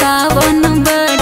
सावन ब